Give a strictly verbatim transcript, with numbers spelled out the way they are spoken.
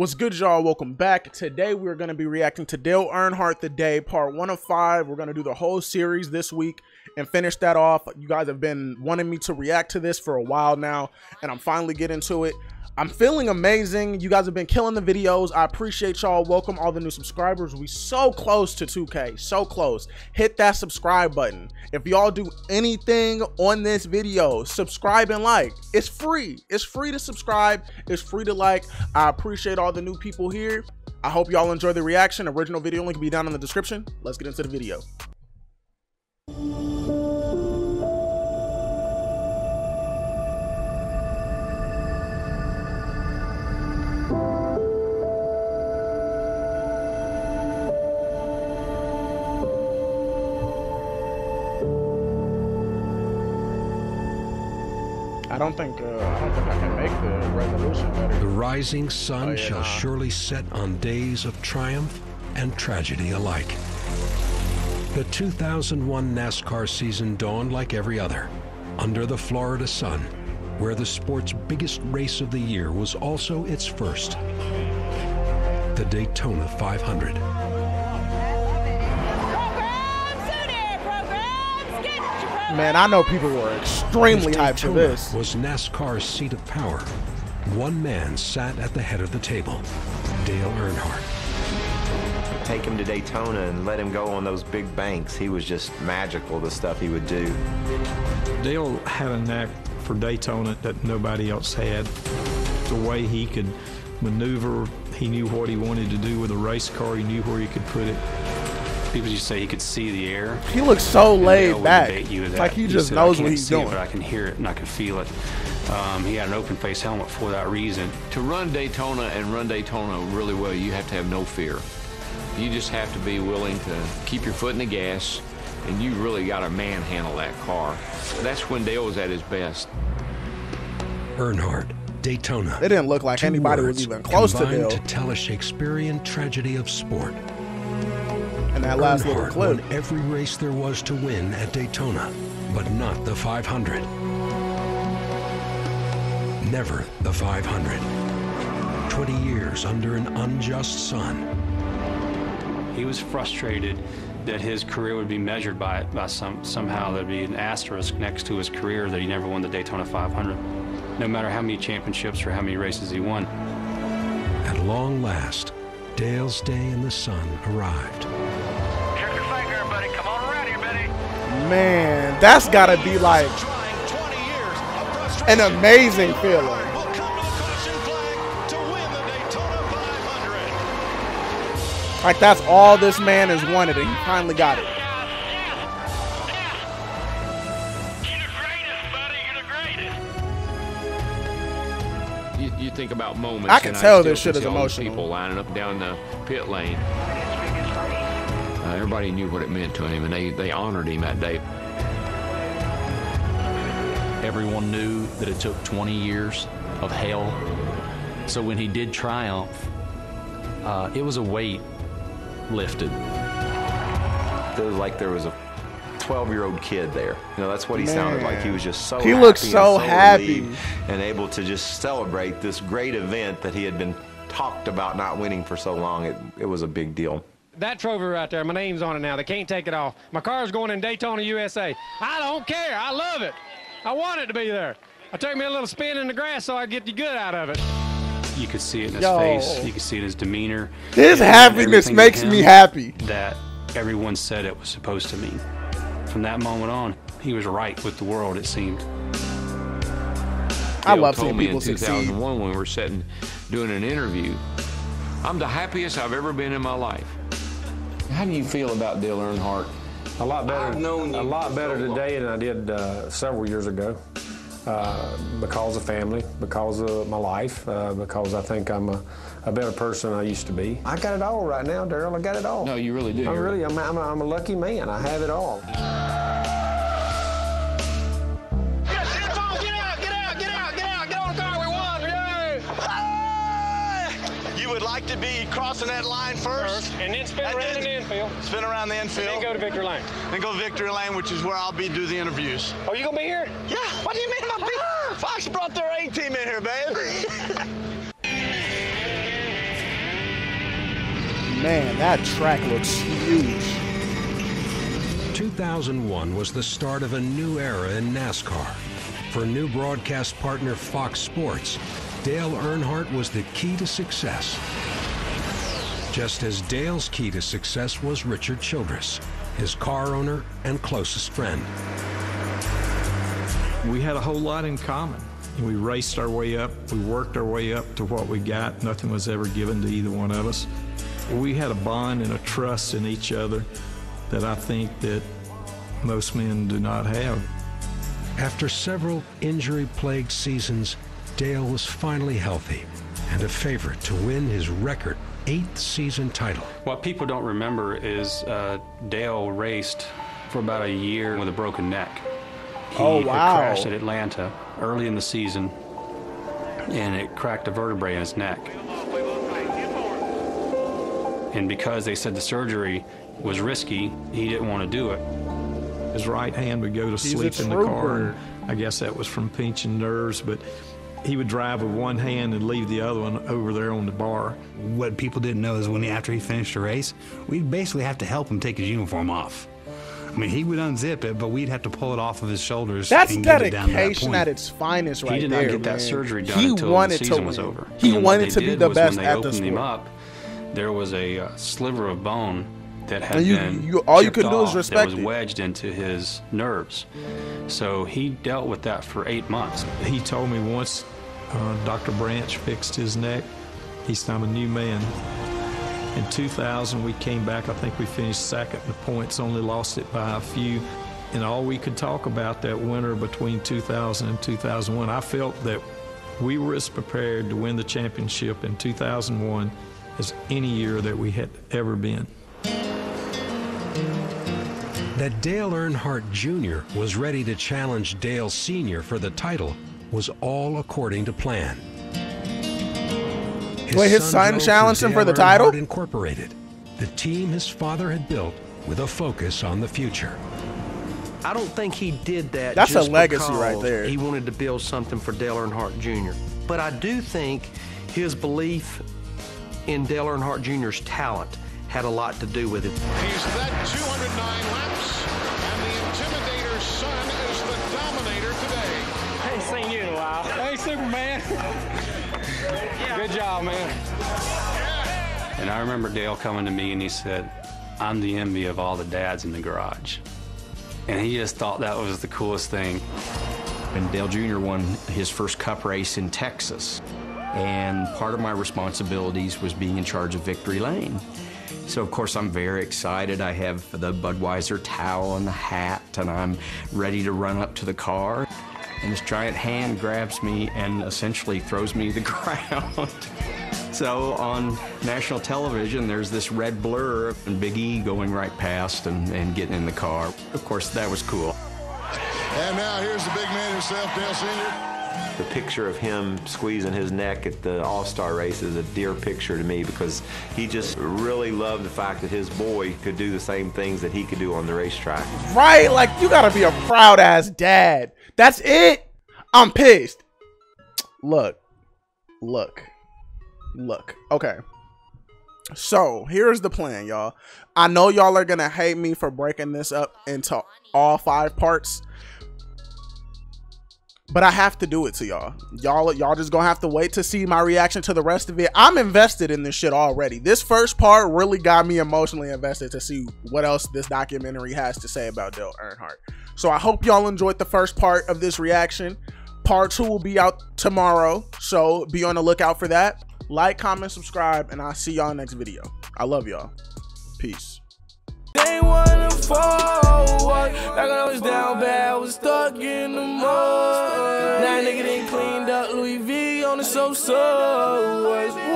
What's good, y'all? Welcome back. Today we're going to be reacting to Dale Earnhardt the Day, part one of five. We're going to do the whole series this week and finish that off. You guys have been wanting me to react to this for a while now, and I'm finally getting to it. I'm feeling amazing. You guys have been killing the videos. I appreciate y'all. Welcome all the new subscribers. We so close to two K, so close. Hit that subscribe button. If y'all do anything on this video, subscribe and like. It's free. It's free to subscribe. It's free to like. I appreciate all the new people here. I hope y'all enjoy the reaction. Original video link will be down in the description. Let's get into the video. I don't think uh, I don't think I can make the resolution better. The rising sun oh, yeah, shall nah. surely set on days of triumph and tragedy alike. The two thousand one NASCAR season dawned like every other, under the Florida sun, where the sport's biggest race of the year was also its first, the Daytona five hundred. Man, I know people were extremely hyped for this. Was NASCAR's seat of power. One man sat at the head of the table, Dale Earnhardt. Take him to Daytona and let him go on those big banks. He was just magical, the stuff he would do. Dale had a knack for Daytona that nobody else had. The way he could maneuver, he knew what he wanted to do with a race car. He knew where he could put it. People used to say he could see the air. He looks so laid back. Like he just knows what he's doing. But I can hear it and I can feel it. Um, he had an open face helmet for that reason. To run Daytona and run Daytona really well, you have to have no fear. You just have to be willing to keep your foot in the gas, and you really got to manhandle that car. That's when Dale was at his best. Earnhardt, Daytona. It didn't look like anybody was even close to Dale. To tell a Shakespearean tragedy of sport. And that last little clip. Won every race there was to win at Daytona, but not the five hundred. Never the five hundred. twenty years under an unjust sun. He was frustrated that his career would be measured by it, by some somehow there'd be an asterisk next to his career that he never won the Daytona five hundred, no matter how many championships or how many races he won. At long last, Dale's day in the sun arrived. Man, that's gotta be like an amazing feeling. Like that's all this man has wanted, and he finally got it. You, you think about moments. I can tell this shit is emotional. People lining up down the pit lane. Uh, everybody knew what it meant to him, and they, they honored him that day. Everyone knew that it took twenty years of hell. So when he did triumph, uh, it was a weight lifted. It was like there was a twelve-year-old kid there. You know, that's what he Man. sounded like. He was just so he happy. He looked so, and so happy. And able to just celebrate this great event that he had been talked about not winning for so long. It, it was a big deal. That trophy right there, my name's on it now. They can't take it off. My car's going in Daytona, U S A. I don't care. I love it. I want it to be there. I took me a little spin in the grass so I get the good out of it. You could see it in his Yo. face. You could see it in his demeanor. His happiness makes me happy. That everyone said it was supposed to mean. From that moment on, he was right with the world, it seemed. I Dale love seeing people succeed. two thousand one, when we were sitting doing an interview, I'm the happiest I've ever been in my life. How do you feel about Dale Earnhardt? A lot better. I've known you a lot better so today than I did uh, several years ago, uh, because of family, because of my life, uh, because I think I'm a, a better person than I used to be. I got it all right now, Darryl. I got it all. No, you really do. I really, I'm, I'm, I'm a lucky man. I have it all. To be crossing that line first, first and then spin around in the infield. Spin around the infield. And then go to Victory Lane. Then go to Victory Lane, which is where I'll be do the interviews. Oh, you gonna be here? Yeah. What do you mean I'm be? Fox brought their A team in here, babe. man, that track looks huge. two thousand one was the start of a new era in NASCAR. For new broadcast partner Fox Sports, Dale Earnhardt was the key to success. Just as Dale's key to success was Richard Childress, his car owner and closest friend. We had a whole lot in common. We raced our way up, we worked our way up to what we got. Nothing was ever given to either one of us. We had a bond and a trust in each other that I think that most men do not have. After several injury-plagued seasons, Dale was finally healthy and a favorite to win his record eighth season title. What people don't remember is uh, Dale raced for about a year with a broken neck. He oh, wow. crashed at Atlanta early in the season, and it cracked a vertebrae in his neck. And because they said the surgery was risky, he didn't want to do it. His right hand would go to sleep in the car. I guess that was from pinching nerves, but he would drive with one hand and leave the other one over there on the bar. What people didn't know is when he, after he finished the race, we'd basically have to help him take his uniform off. I mean, he would unzip it, but we'd have to pull it off of his shoulders. That's and get dedication it down to that point. At its finest, right there. He did not there, get that man. surgery done he until the season was over. He and wanted to be the best at the sport. When they opened him up, there was a uh, sliver of bone that had you, been you, all you could do is respect. That was wedged it. into his nerves. So he dealt with that for eight months. He told me once uh, Doctor Branch fixed his neck, he's now a new man. In two thousand, we came back. I think we finished second in points, only lost it by a few. And all we could talk about that winter between two thousand and two thousand one, I felt that we were as prepared to win the championship in two thousand one as any year that we had ever been. That Dale Earnhardt Junior was ready to challenge Dale Senior for the title was all according to plan. His Wait, his son, son challenged him for the title? Incorporated, the team his father had built with a focus on the future. I don't think he did that. That's just a legacy right there. He wanted to build something for Dale Earnhardt Junior But I do think his belief in Dale Earnhardt Junior's talent had a lot to do with it. He's led two hundred nine laps, and the Intimidator's son is the Dominator today. I ain't seen you in a while. Hey, Superman. Good job, man. And I remember Dale coming to me and he said, "I'm the envy of all the dads in the garage." And he just thought that was the coolest thing. And Dale Junior won his first cup race in Texas. And part of my responsibilities was being in charge of Victory Lane. So, of course, I'm very excited. I have the Budweiser towel and the hat, and I'm ready to run up to the car. And this giant hand grabs me and essentially throws me to the ground. So on national television, there's this red blur and Big E going right past and, and getting in the car. Of course, that was cool. And now here's the big man himself, Dale Senior The picture of him squeezing his neck at the All-Star Race is a dear picture to me because he just really loved the fact that his boy could do the same things that he could do on the racetrack. Right, like you gotta be a proud-ass dad. That's it. I'm pissed. Look, look, look. Okay. So here's the plan, y'all. I know y'all are going to hate me for breaking this up into all five parts, but I have to do it to y'all. Y'all, y'all just going to have to wait to see my reaction to the rest of it. I'm invested in this shit already. This first part really got me emotionally invested to see what else this documentary has to say about Dale Earnhardt. So I hope y'all enjoyed the first part of this reaction. Part two will be out tomorrow, so be on the lookout for that. Like, comment, subscribe, and I'll see y'all next video. I love y'all. Peace. They wanna fall away. Like I was down bad, I was stuck in the mud. Now nigga done cleaned up Louis V on the so-so.